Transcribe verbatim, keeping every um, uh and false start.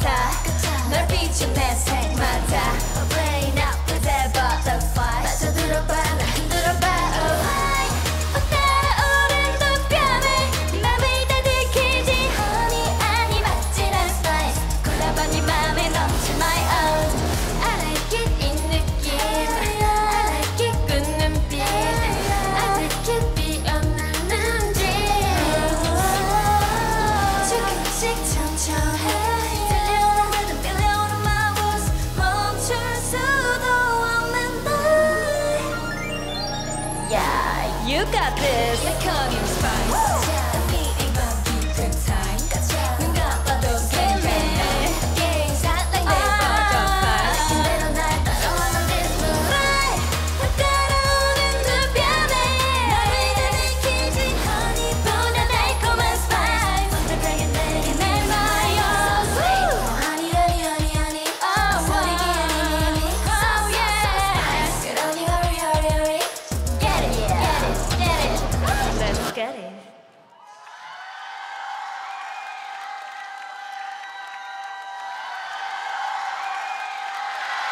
스타 널 비춘 내 색마다 Rain up 그대봐 The fire 빠져들어봐 나 흔들어봐 Oh why 어때 오랜 눈감에 맘을 다 들키지 Honey 아니 맞진 않은 스타일 골라봐 네 맘에 넘쳐 my own I like it 이 느낌 I like it 꽃눈빛 I like it 피어나는 집 조금씩 천천히 You got this. Look on your spice.